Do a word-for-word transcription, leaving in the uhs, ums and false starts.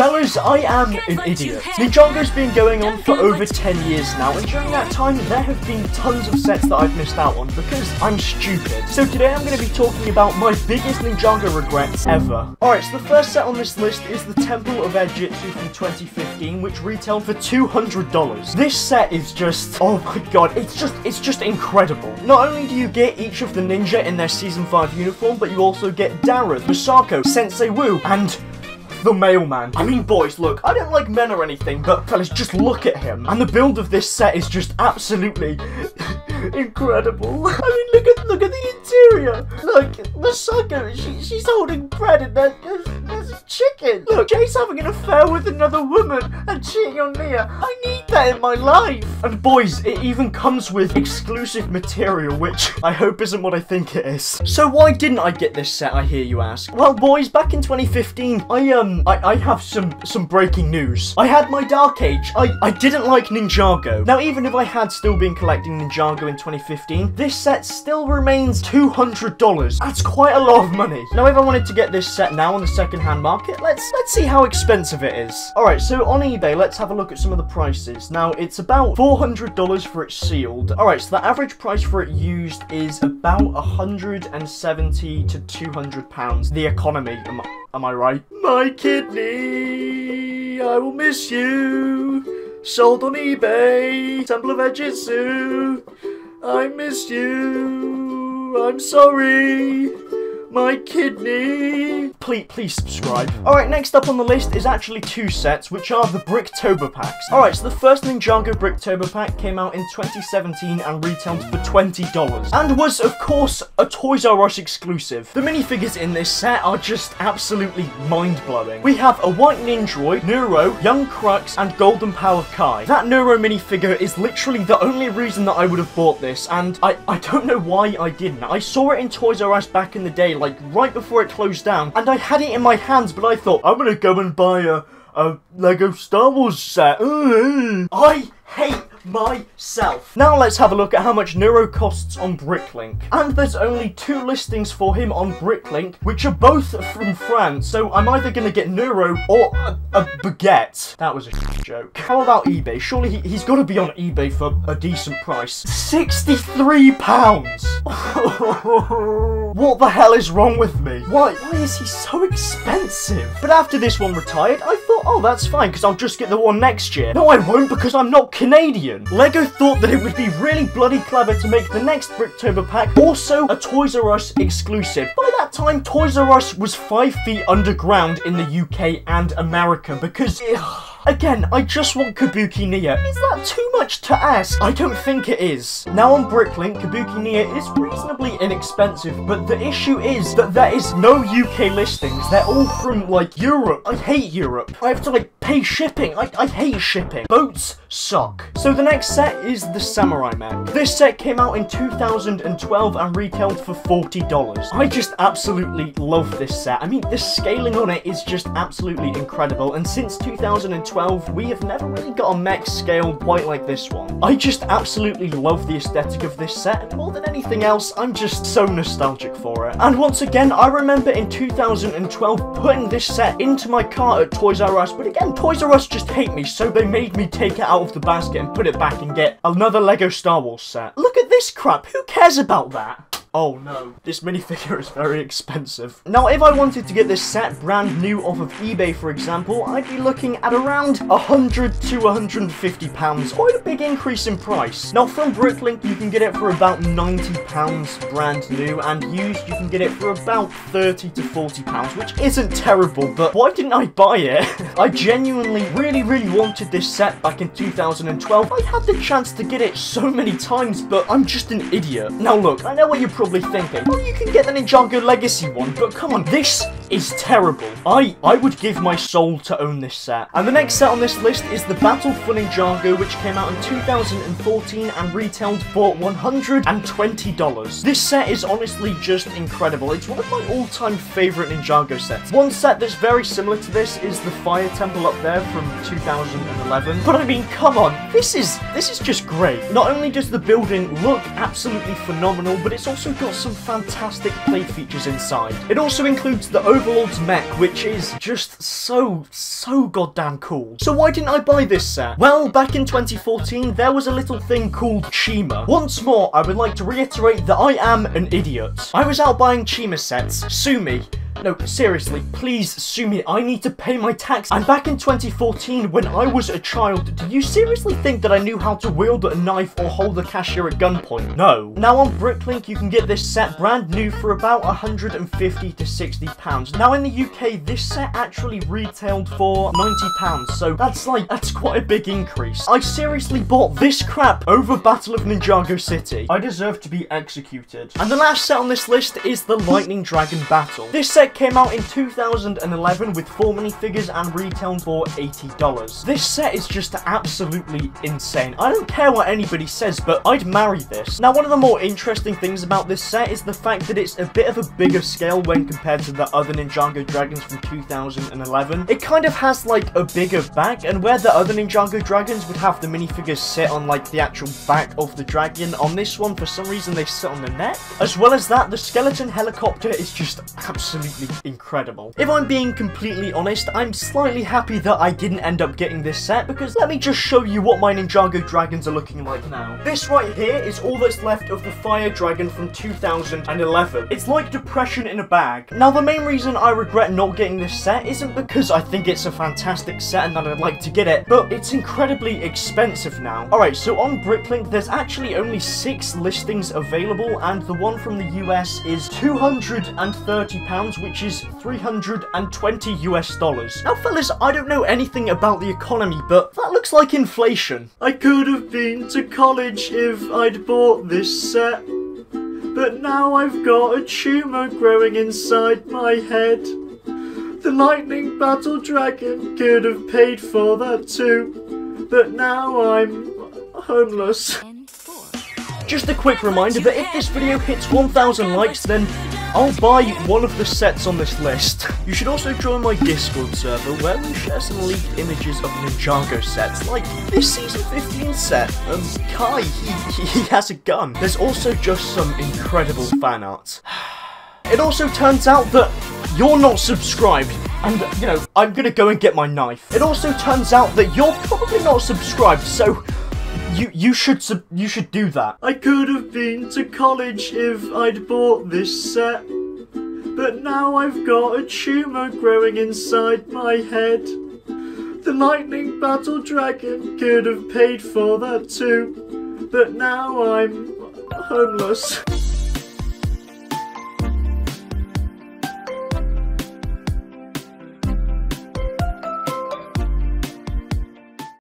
Fellas, I am an idiot. Ninjago's been going on for over ten years now, and during that time there have been tons of sets that I've missed out on because I'm stupid. So today I'm going to be talking about my biggest Ninjago regrets ever. Alright, so the first set on this list is the Temple of Airjitzu from twenty fifteen, which retailed for two hundred dollars. This set is just, oh my god, it's just, it's just incredible. Not only do you get each of the ninja in their season five uniform, but you also get Dara, Misako, Sensei Wu, and the mailman. I mean, boys, look, I don't like men or anything, but fellas, just look at him. And the build of this set is just absolutely incredible. I mean, look at look at the interior. Look, Misako, she, she's holding bread and there, there's, there's a chicken. Look, Jay's having an affair with another woman and cheating on Nia. I need that in my life. And boys, it even comes with exclusive material, which I hope isn't what I think it is. So why didn't I get this set, I hear you ask? Well, boys, back in twenty fifteen, I, um, I, I have some some breaking news. I had my Dark Age. I, I didn't like Ninjago. Now, even if I had still been collecting Ninjago in twenty fifteen, this set still remains two hundred dollars. That's quite a lot of money. Now, if I wanted to get this set now on the second-hand market, let's let's see how expensive it is. All right, so on eBay, let's have a look at some of the prices. Now, it's about four hundred dollars for it sealed. All right, so the average price for it used is about one hundred seventy to two hundred pounds. The economy. Am I, am I right? My kidney, I will miss you. Sold on eBay, Temple of Airjitzu. I miss you. I'm sorry. My kidney. Please, please subscribe. Alright, next up on the list is actually two sets, which are the Bricktober packs. Alright, so the first Ninjago Bricktober pack came out in twenty seventeen and retailed for twenty dollars. And was, of course, a Toys R Us exclusive. The minifigures in this set are just absolutely mind-blowing. We have a white Ninjoid, Neuro, Young Crux, and Golden Power Kai. That Neuro minifigure is literally the only reason that I would have bought this, and I, I don't know why I didn't. I saw it in Toys R Us back in the day, like right before it closed down, and I had it in my hands, but I thought, I'm gonna go and buy a, a Lego Star Wars set. I hate myself. Now let's have a look at how much Neuro costs on Bricklink. And there's only two listings for him on Bricklink, which are both from France, so I'm either gonna get Neuro or a, a baguette. That was a joke. How about eBay? Surely he, he's gotta be on eBay for a decent price. sixty-three pounds! What the hell is wrong with me? Why? Why is he so expensive? But after this one retired, I thought, oh, that's fine, because I'll just get the one next year. No, I won't, because I'm not Canadian. Lego thought that it would be really bloody clever to make the next Bricktober pack also a Toys R Us exclusive. By that time, Toys R Us was five feet underground in the U K and America, because... Ugh. Again, I just want Kabuki Nia. Is that too much to ask? I don't think it is. Now on Bricklink, Kabuki Nia is reasonably inexpensive, but the issue is that there is no U K listings. They're all from, like, Europe. I hate Europe. I have to, like, pay shipping. I, I hate shipping. Boats suck. So the next set is the Samurai Man. This set came out in two thousand twelve and retailed for forty dollars. I just absolutely love this set. I mean, the scaling on it is just absolutely incredible, and since two thousand twelve, we have never really got a mech scale quite like this one. I just absolutely love the aesthetic of this set, and more than anything else, I'm just so nostalgic for it. And once again, I remember in two thousand twelve putting this set into my cart at Toys R Us, but again, Toys R Us just hate me, so they made me take it out of the basket and put it back and get another Lego Star Wars set. Look at this crap, who cares about that? Oh no, this minifigure is very expensive. Now, if I wanted to get this set brand new off of eBay, for example, I'd be looking at around one hundred to one hundred fifty pounds, quite a big increase in price. Now, from Bricklink, you can get it for about ninety pounds brand new, and used, you can get it for about thirty to forty pounds, which isn't terrible, but why didn't I buy it? I genuinely really, really wanted this set back in two thousand twelve. I had the chance to get it so many times, but I'm just an idiot. Now, look, I know what you're probably thinking, well, you can get the Ninjago Legacy one, but come on, this is terrible. I, I would give my soul to own this set. And the next set on this list is the Battle for Ninjago, which came out in two thousand fourteen and retailed for one hundred twenty dollars. This set is honestly just incredible. It's one of my all-time favourite Ninjago sets. One set that's very similar to this is the Fire Temple up there from two thousand eleven. But I mean, come on, this is, this is just great. Not only does the building look absolutely phenomenal, but it's also got some fantastic play features inside. It also includes the Overlord's mech, which is just so, so goddamn cool. So why didn't I buy this set? Well, back in twenty fourteen, there was a little thing called Chima. Once more, I would like to reiterate that I am an idiot. I was out buying Chima sets. Sue me. No, seriously, please sue me, I need to pay my tax. And back in twenty fourteen, when I was a child, do you seriously think that I knew how to wield a knife or hold a cashier at gunpoint? No. Now on Bricklink, you can get this set brand new for about one hundred fifty to sixty pounds. Now in the U K, this set actually retailed for ninety pounds, so that's like, that's quite a big increase. I seriously bought this crap over Battle of Ninjago City. I deserve to be executed. And the last set on this list is the Lightning Dragon Battle. This set came out in two thousand eleven with four minifigures and retailed for eighty dollars. This set is just absolutely insane. I don't care what anybody says, but I'd marry this. Now, one of the more interesting things about this set is the fact that it's a bit of a bigger scale when compared to the other Ninjago Dragons from two thousand eleven. It kind of has, like, a bigger back, and where the other Ninjago Dragons would have the minifigures sit on, like, the actual back of the dragon, on this one, for some reason, they sit on the neck. As well as that, the skeleton helicopter is just absolutely incredible. If I'm being completely honest, I'm slightly happy that I didn't end up getting this set, because let me just show you what my Ninjago Dragons are looking like now. This right here is all that's left of the Fire Dragon from two thousand eleven. It's like depression in a bag. Now, the main reason I regret not getting this set isn't because I think it's a fantastic set and that I'd like to get it, but it's incredibly expensive now. Alright, so on Bricklink, there's actually only six listings available, and the one from the U S is two hundred thirty pounds, which is three hundred twenty US dollars. Now, fellas, I don't know anything about the economy, but that looks like inflation. I could have been to college if I'd bought this set, but now I've got a tumour growing inside my head. The Lightning Battle Dragon could have paid for that too, but now I'm homeless. Just a quick reminder that if this video hits one thousand likes, then I'll buy one of the sets on this list. You should also join my Discord server, where we share some leaked images of Ninjago sets, like this season fifteen set. Um, Kai, he, he has a gun. There's also just some incredible fan art. It also turns out that you're not subscribed, and, you know, I'm gonna go and get my knife. It also turns out that you're probably not subscribed, so You you should sub you should do that. I could have been to college if I'd bought this set, but now I've got a tumour growing inside my head. The Lightning Battle Dragon could have paid for that too, but now I'm homeless.